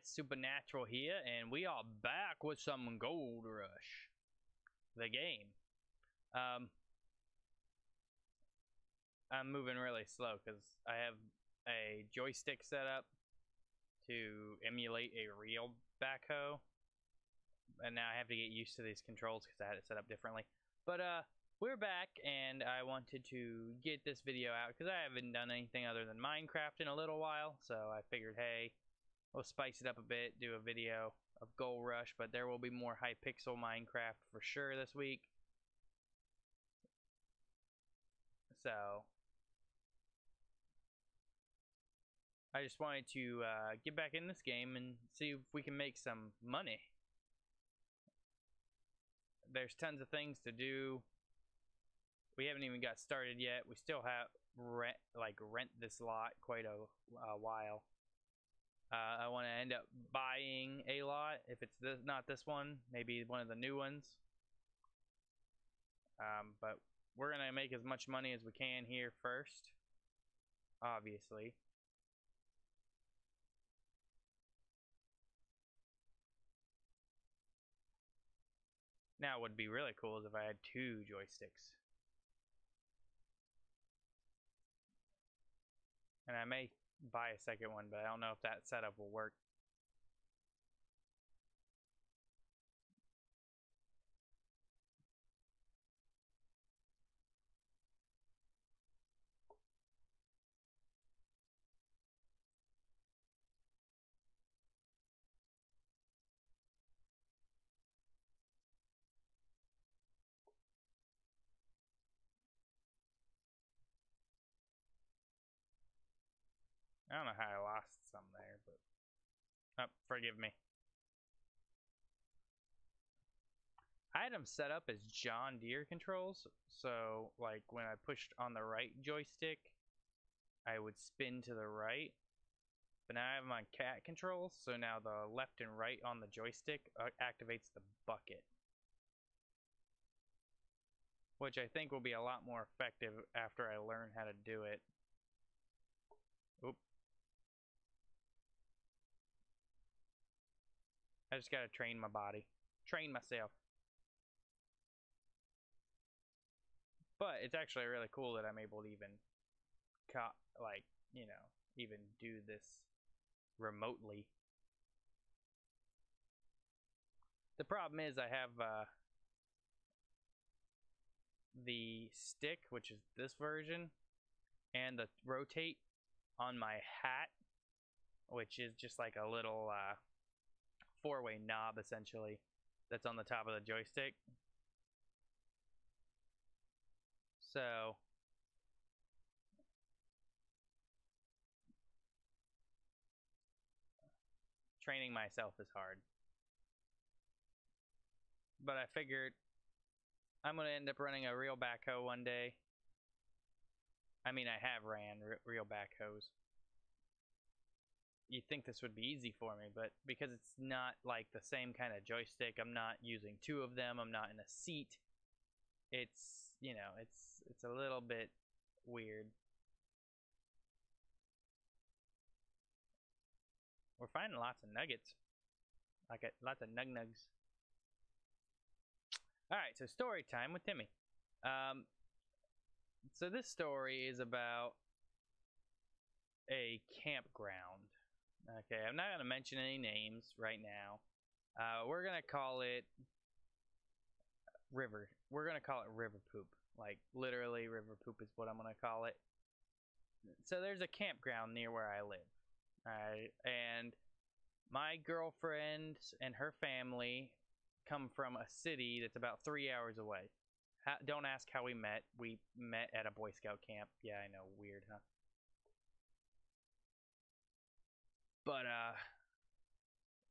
guys, Supernatural here, and we are back with some Gold Rush the game. I'm moving really slow because I have a joystick set up to emulate a real backhoe, and now I have to get used to these controls because I had it set up differently. But we're back, and I wanted to get this video out because I haven't done anything other than Minecraft in a little while, so I figured, hey, we'll spice it up a bit, do a video of Gold Rush, but there will be more Hypixel Minecraft for sure this week. So I just wanted to get back in this game and see if we can make some money. There's tons of things to do. We haven't even got started yet. We still have rent this lot quite a while. I want to end up buying a lot. If it's not this one, maybe one of the new ones. But we're gonna make as much money as we can here first, obviously. Now what would be really cool is if I had two joysticks. And I may buy a second one, but I don't know if that setup will work. I don't know how I lost some there, but oh, forgive me. I had them set up as John Deere controls, so like when I pushed on the right joystick, I would spin to the right. But now I have them on cat controls, so now the left and right on the joystick activates the bucket, which I think will be a lot more effective after I learn how to do it. Oop. I just gotta train my body. Train myself. But it's actually really cool that I'm able to even, like, you know, even do this remotely. The problem is I have the stick, which is this version, and the rotate on my hat, which is just like a little four-way knob essentially that's on the top of the joystick. So training myself is hard, but I figured I'm gonna end up running a real backhoe one day. I mean, I have ran real backhoes. You'd think this would be easy for me, but because it's not like the same kind of joystick, I'm not using two of them, I'm not in a seat. It's, you know, it's a little bit weird. We're finding lots of nuggets. Like lots of nug-nugs. Alright, so story time with Timmy. So this story is about a campground. Okay, I'm not going to mention any names right now. We're going to call it River. We're going to call it River Poop. Like, literally, River Poop is what I'm going to call it. So there's a campground near where I live. And my girlfriend and her family come from a city that's about 3 hours away. Don't ask how we met. We met at a Boy Scout camp. Yeah, I know. Weird, huh? But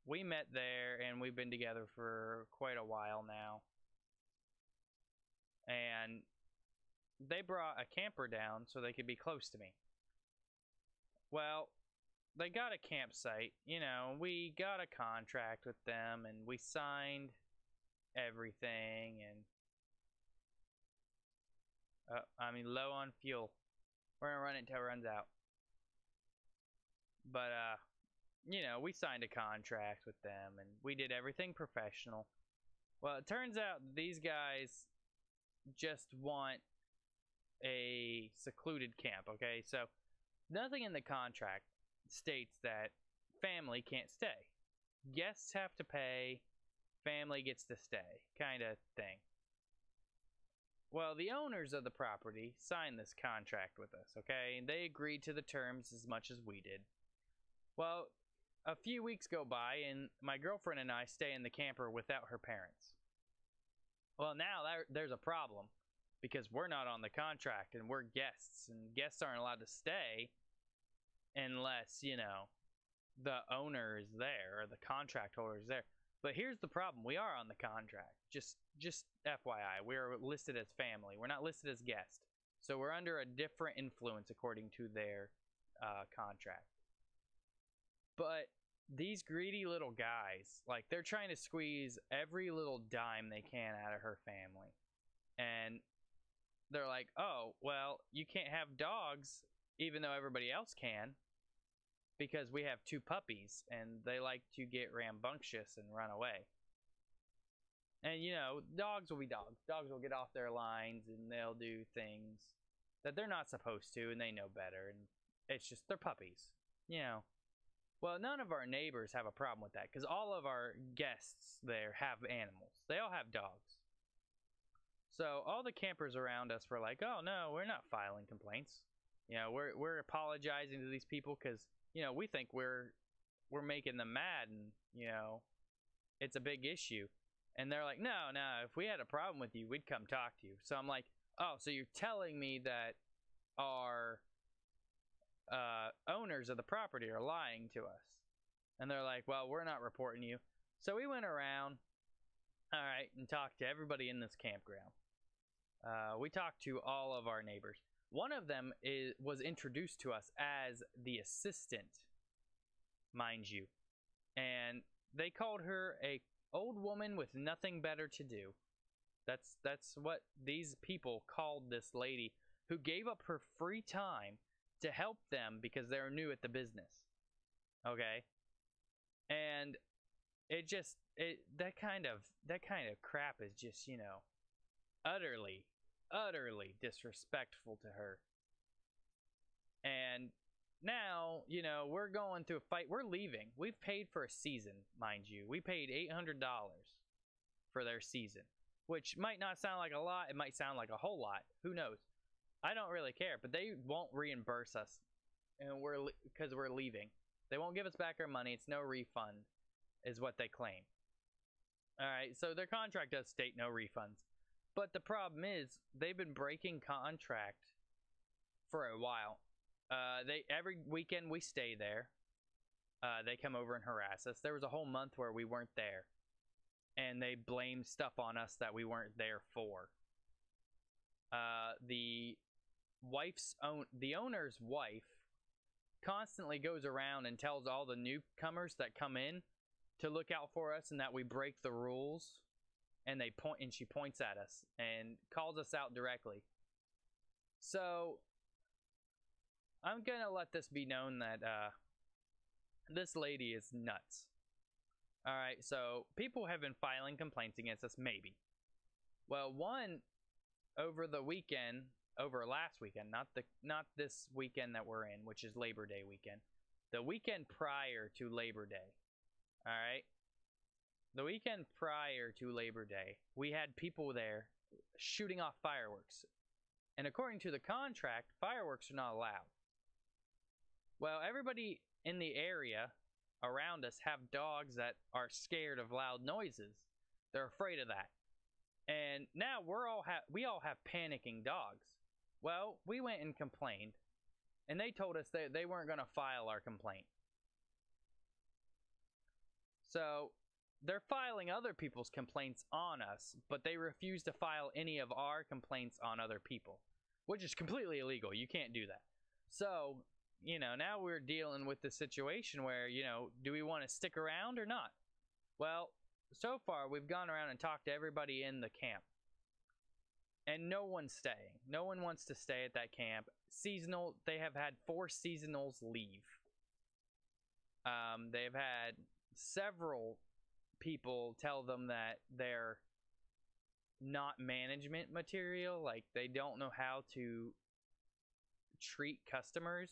we met there, and we've been together for quite a while now. And they brought a camper down so they could be close to me. Well, they got a campsite. You know, we got a contract with them, and we signed everything, and I mean, low on fuel. We're gonna run it till it runs out. But you know, we signed a contract with them and we did everything professional. Well, it turns out these guys just want a secluded camp, okay? So nothing in the contract states that family can't stay. Guests have to pay, family gets to stay, kind of thing. Well, the owners of the property signed this contract with us, okay? And they agreed to the terms as much as we did. Well, a few weeks go by, and my girlfriend and I stay in the camper without her parents. Well, now there's a problem, because we're not on the contract, and we're guests, and guests aren't allowed to stay unless, you know, the owner is there, or the contract holder is there. But here's the problem. We are on the contract. Just FYI, we're listed as family. We're not listed as guest. So we're under a different influence according to their contract. But these greedy little guys, like, they're trying to squeeze every little dime they can out of her family. And they're like, oh, well, you can't have dogs even though everybody else can, because we have two puppies and they like to get rambunctious and run away. And, you know, dogs will be dogs. Dogs will get off their lines and they'll do things that they're not supposed to, and they know better. And it's just, they're puppies, you know. Well, none of our neighbors have a problem with that, because all of our guests there have animals. They all have dogs. So all the campers around us were like, oh, no, we're not filing complaints. You know, we're apologizing to these people because, you know, we think we're making them mad, and, you know, it's a big issue. And they're like, no, no, if we had a problem with you, we'd come talk to you. So I'm like, oh, so you're telling me that our owners of the property are lying to us? And they're like, well, we're not reporting you. So we went around, all right, and talked to everybody in this campground. We talked to all of our neighbors. One of them was introduced to us as the assistant, mind you. And they called her a old woman with nothing better to do. That's what these people called this lady who gave up her free time to help them because they're new at the business. Okay? And it just, that kind of crap is just, you know, utterly disrespectful to her. And now, you know, we're going through a fight. We're leaving. We've paid for a season, mind you. We paid $800 for their season, which might not sound like a lot. It might sound like a whole lot. Who knows? I don't really care, but they won't reimburse us, and because we're leaving. They won't give us back our money. It's no refund, is what they claim. All right, so their contract does state no refunds. But the problem is they've been breaking contract for a while. Every weekend we stay there, they come over and harass us. There was a whole month where we weren't there, and they blamed stuff on us that we weren't there for. The owner's wife constantly goes around and tells all the newcomers that come in to look out for us and that we break the rules, and she points at us and calls us out directly. So I'm going to let this be known that this lady is nuts. All right, so people have been filing complaints against us, maybe. Well, one over the weekend, over last weekend, not this weekend that we're in, which is Labor Day weekend. The weekend prior to Labor Day, all right? The weekend prior to Labor Day, we had people there shooting off fireworks. And according to the contract, fireworks are not allowed. Well, everybody in the area around us have dogs that are scared of loud noises. They're afraid of that. And now we all have panicking dogs. Well, we went and complained, and they told us that they weren't going to file our complaint. So they're filing other people's complaints on us, but they refuse to file any of our complaints on other people, which is completely illegal. You can't do that. So, you know, now we're dealing with the situation where, you know, do we want to stick around or not? Well, so far we've gone around and talked to everybody in the camp, and no one's staying. No one wants to stay at that camp. Seasonal, they have had 4 seasonals leave. They've had several people tell them that they're not management material, like they don't know how to treat customers.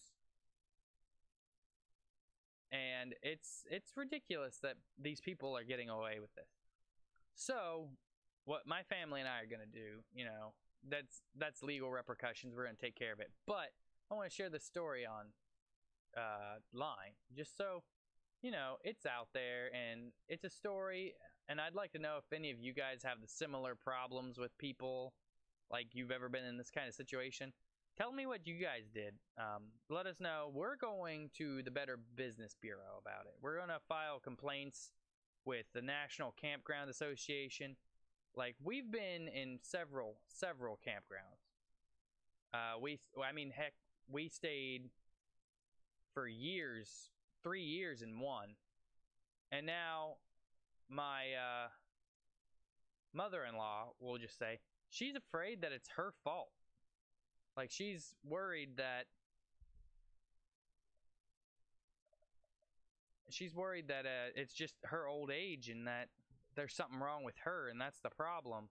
And it's ridiculous that these people are getting away with this. So what my family and I are gonna do, you know, that's legal repercussions. We're gonna take care of it. But I want to share the story on line just so you know it's out there, and it's a story, and I'd like to know if any of you guys have the similar problems with people, like you've ever been in this kind of situation. Tell me what you guys did. Let us know. We're going to the Better Business Bureau about it. We're going to file complaints with the National Campground Association. Like, we've been in several campgrounds. I mean, heck, we stayed for years, 3 years in one. And now my mother-in-law, we'll just say, she's afraid that it's her fault. Like, she's worried that it's just her old age and that there's something wrong with her and that's the problem.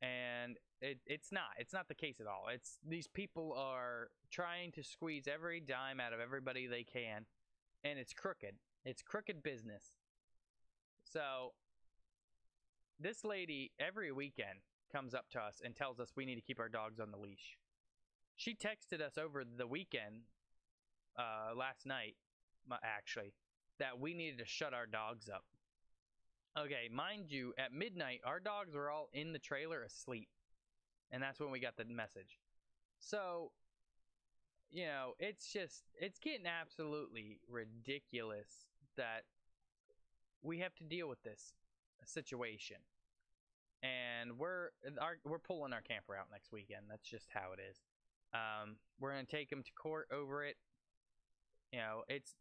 And it's not the case at all. It's these people are trying to squeeze every dime out of everybody they can, and it's crooked. It's crooked business. So this lady every weekend comes up to us and tells us we need to keep our dogs on the leash. She texted us over the weekend, last night, actually, that we needed to shut our dogs up. Okay, mind you, at midnight, our dogs were all in the trailer asleep. And that's when we got the message. So, you know, it's getting absolutely ridiculous that we have to deal with this situation. And we're pulling our camper out next weekend. That's just how it is. We're gonna take them to court over it. You know, it's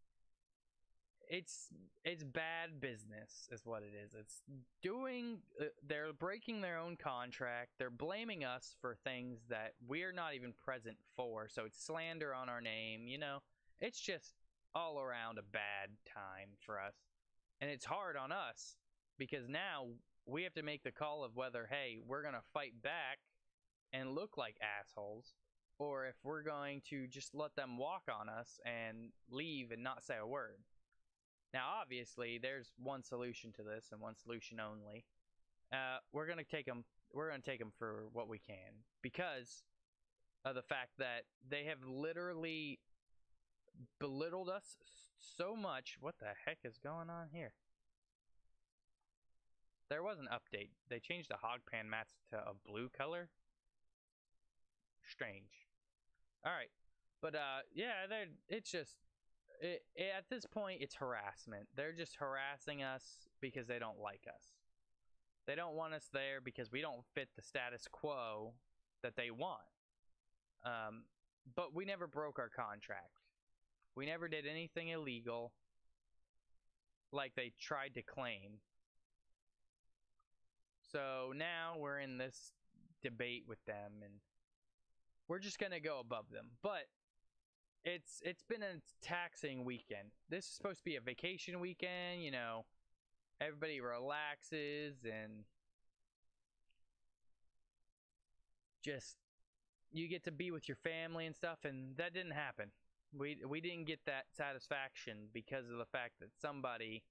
bad business, is what it is. It's doing. They're breaking their own contract. They're blaming us for things that we're not even present for. So it's slander on our name. You know, it's just all around a bad time for us, and it's hard on us because now we have to make the call of whether, hey, we're going to fight back and look like assholes, or if we're going to just let them walk on us and leave and not say a word. Now, obviously, there's one solution to this and one solution only. We're going to take them for what we can, because of the fact that they have literally belittled us so much. What the heck is going on here? There was an update. They changed the hog pan mats to a blue color. Strange. All right. But, yeah, it's just, at this point, it's harassment. They're just harassing us because they don't like us. They don't want us there because we don't fit the status quo that they want. But we never broke our contract. We never did anything illegal like they tried to claim. So now we're in this debate with them, and we're just going to go above them. But it's been a taxing weekend. This is supposed to be a vacation weekend, you know. Everybody relaxes and just you get to be with your family and stuff, and that didn't happen. We didn't get that satisfaction because of the fact that somebody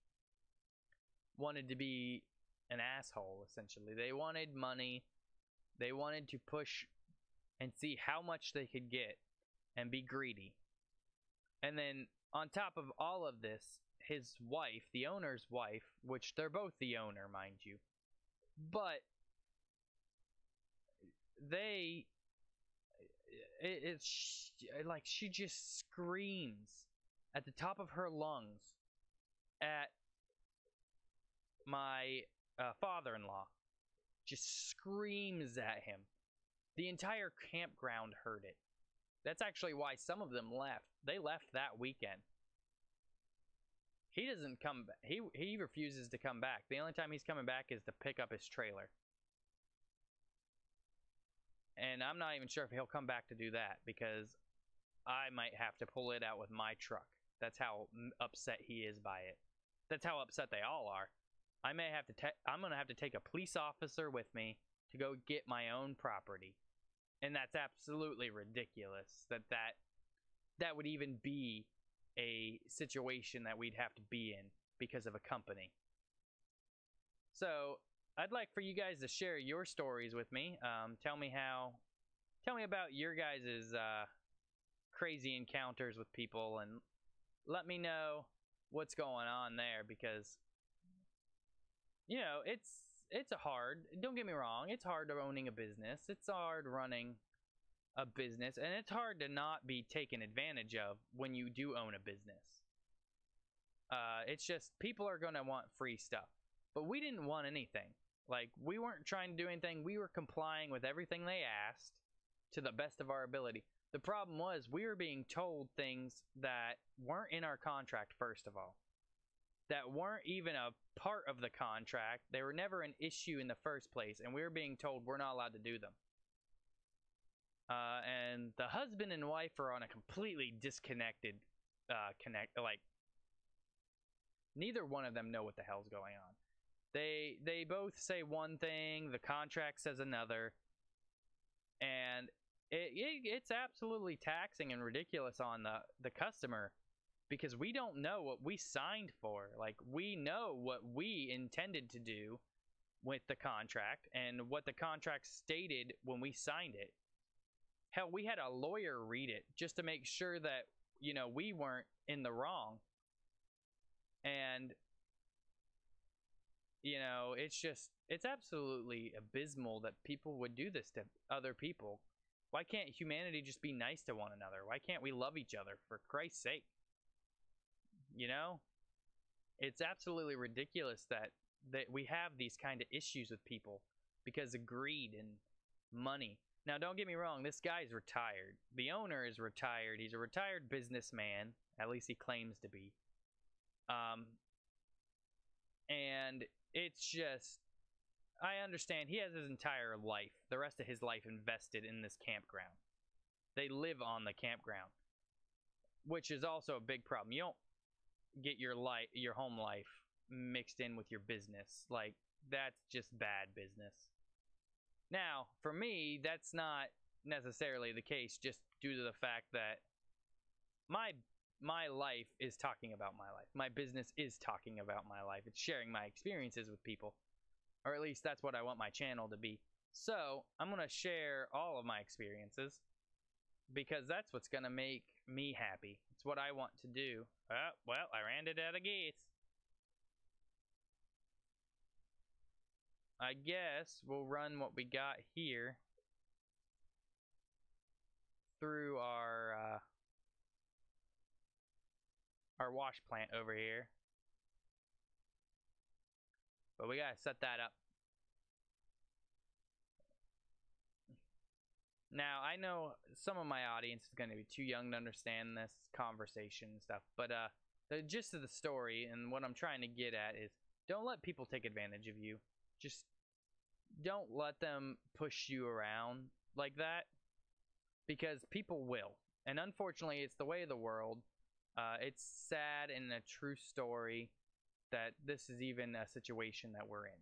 wanted to be an asshole, essentially. They wanted money. They wanted to push and see how much they could get and be greedy. And then on top of all of this, his wife, the owner's wife, which they're both the owner, mind you, but it's like she just screams at the top of her lungs at my father-in-law. Just screams at him. The entire campground heard it. That's actually why some of them left. They left that weekend. He doesn't come back. He refuses to come back. The only time he's coming back is to pick up his trailer. And I'm not even sure if he'll come back to do that, because I might have to pull it out with my truck. That's how upset he is by it. That's how upset they all are. I may have to I'm going to have to take a police officer with me to go get my own property. And that's absolutely ridiculous that that would even be a situation that we'd have to be in because of a company. So I'd like for you guys to share your stories with me. Tell me about your guys' crazy encounters with people, and let me know what's going on there, because you know it's hard. Don't get me wrong, it's hard owning a business, it's hard running a business, and it's hard to not be taken advantage of when you do own a business. It's just people are going to want free stuff, but we didn't want anything. Like, we weren't trying to do anything. We were complying with everything they asked to the best of our ability. The problem was we were being told things that weren't in our contract, first of all, that weren't even a part of the contract. They were never an issue in the first place, and we were being told we're not allowed to do them. And the husband and wife are on a completely disconnected like, neither one of them know what the hell's going on. They both say one thing, the contract says another, and it's absolutely taxing and ridiculous on the customer, because we don't know what we signed for. Like, we know what we intended to do with the contract and what the contract stated when we signed it. Hell, we had a lawyer read it just to make sure that, you know, we weren't in the wrong. And, you know, it's just, it's absolutely abysmal that people would do this to other people. Why can't humanity just be nice to one another? Why can't we love each other, for Christ's sake? You know, it's absolutely ridiculous that we have these kind of issues with people because of greed and money. Now, don't get me wrong, this guy's retired. The owner is retired. He's a retired businessman. At least he claims to be. And it's just, I understand he has his entire life, the rest of his life, invested in this campground. They live on the campground, which is also a big problem. You don't get your home life mixed in with your business. Like, that's just bad business. Now, for me, that's not necessarily the case, just due to the fact that my life is talking about my life. My business is talking about my life. It's sharing my experiences with people, or at least that's what I want my channel to be. So I'm going to share all of my experiences, because that's what's going to make me happy. It's what I want to do. Oh, well, I ran it out of gas. I guess we'll run what we got here through our wash plant over here. But we gotta set that up. Now, I know some of my audience is gonna be too young to understand this conversation and stuff, but the gist of the story and what I'm trying to get at is, don't let people take advantage of you. Just don't let them push you around like that, because people will. And unfortunately, it's the way of the world. It's sad and a true story that this is even a situation that we're in.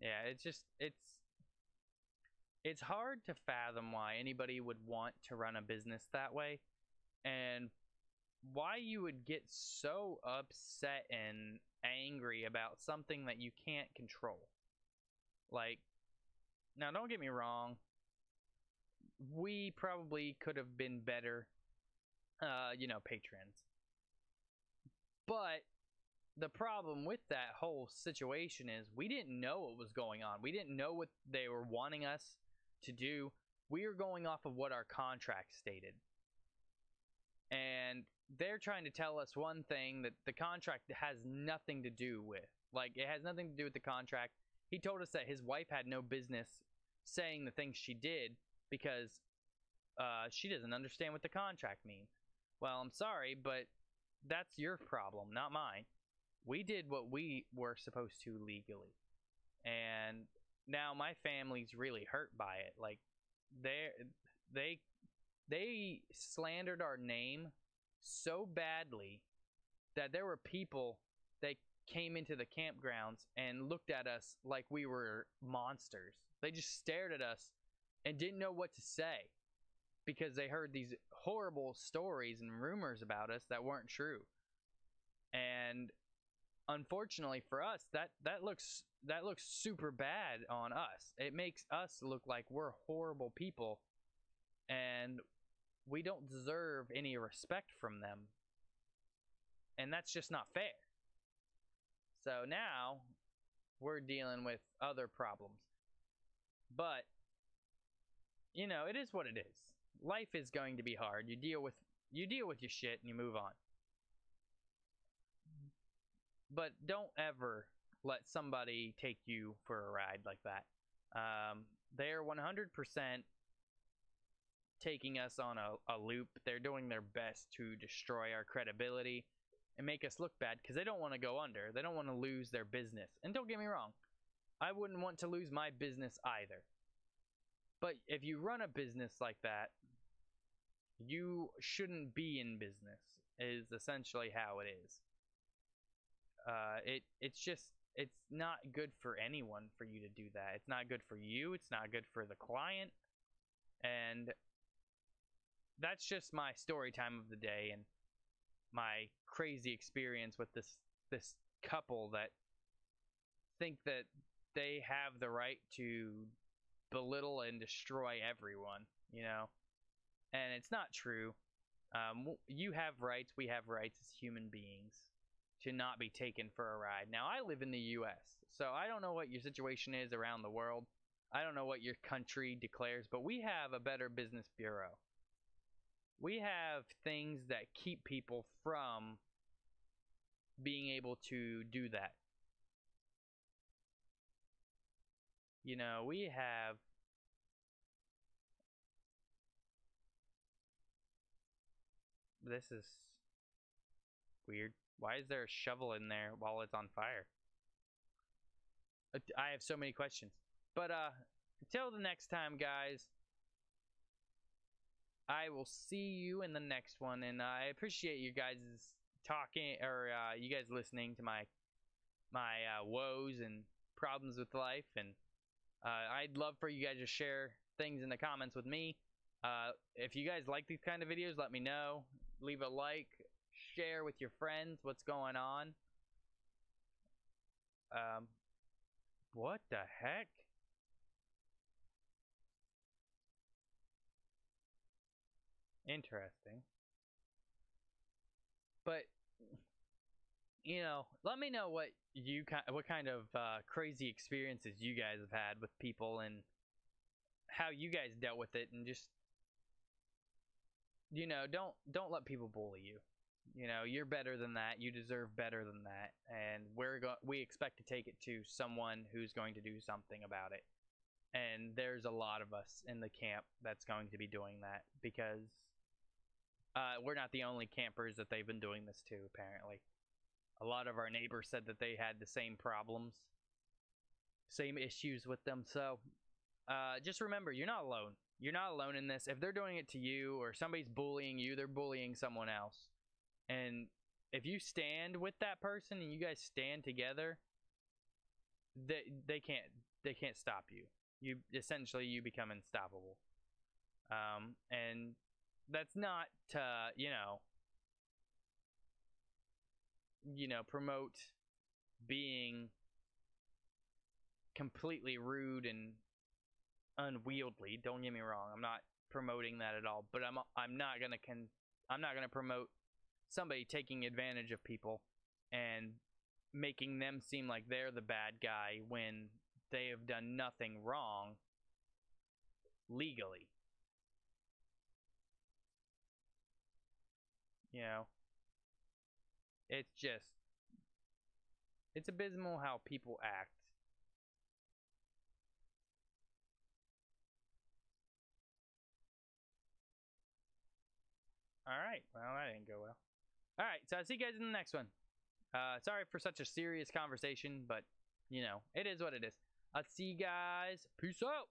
Yeah, it's just, it's hard to fathom why anybody would want to run a business that way, and why you would get so upset and angry about something that you can't control. Like, now don't get me wrong, we probably could have been better, you know, patrons. But the problem with that whole situation is we didn't know what was going on. We didn't know what they were wanting us to do. We are going off of what our contract stated. And they're trying to tell us one thing that the contract has nothing to do with. Like, it has nothing to do with the contract. He told us that his wife had no business saying the things she did because she doesn't understand what the contract means. Well, I'm sorry, but that's your problem, not mine. We did what we were supposed to legally. And now my family's really hurt by it. Like, they slandered our name so badly that there were people that came into the campgrounds and looked at us like we were monsters. They just stared at us and didn't know what to say because they heard these horrible stories and rumors about us that weren't true. And unfortunately for us, that looks super bad on us. It makes us look like we're horrible people, and we don't deserve any respect from them, and that's just not fair. So now we're dealing with other problems, but you know, it is what it is. Life is going to be hard. You deal with your shit and you move on. But don't ever let somebody take you for a ride like that. They're 100% taking us on a loop. They're doing their best to destroy our credibility and make us look bad because they don't want to go under. They don't want to lose their business. And don't get me wrong, I wouldn't want to lose my business either. But if you run a business like that, you shouldn't be in business, is essentially how it is. It's not good for anyone for you to do that. It's not good for you. It's not good for the client. And that's just my story time of the day and my crazy experience with this couple that think that they have the right to belittle and destroy everyone, you know, and it's not true. You have rights. We have rights as human beings to not be taken for a ride. Now, I live in the U.S., so I don't know what your situation is around the world. I don't know what your country declares, but we have a Better Business Bureau. We have things that keep people from being able to do that. You know, we have – this is weird. Why is there a shovel in there while it's on fire? I have so many questions. But until the next time, guys, I will see you in the next one. And I appreciate you guys talking, or you guys listening to my woes and problems with life. And I'd love for you guys to share things in the comments with me. If you guys like these kind of videos, let me know. Leave a like. Share with your friends what's going on. What the heck? Interesting. But you know, let me know what you what kind of crazy experiences you guys have had with people and how you guys dealt with it, and just, you know, don't let people bully you. You know, you're better than that. You deserve better than that. And we expect to take it to someone who's going to do something about it. And there's a lot of us in the camp that's going to be doing that, because we're not the only campers that they've been doing this to, apparently. A lot of our neighbors said that they had the same problems, same issues with them. So just remember, you're not alone. You're not alone in this. If they're doing it to you or somebody's bullying you, they're bullying someone else. And if you stand with that person and you guys stand together, they can't stop you. You essentially, you become unstoppable. And that's not to, you know, promote being completely rude and unwieldy. Don't get me wrong. I'm not promoting that at all. But I'm not gonna promote somebody taking advantage of people and making them seem like they're the bad guy when they have done nothing wrong legally. You know, it's just, it's abysmal how people act. Alright, well, that didn't go well. Alright, so I'll see you guys in the next one. Sorry for such a serious conversation, but, you know, it is what it is. I'll see you guys. Peace out.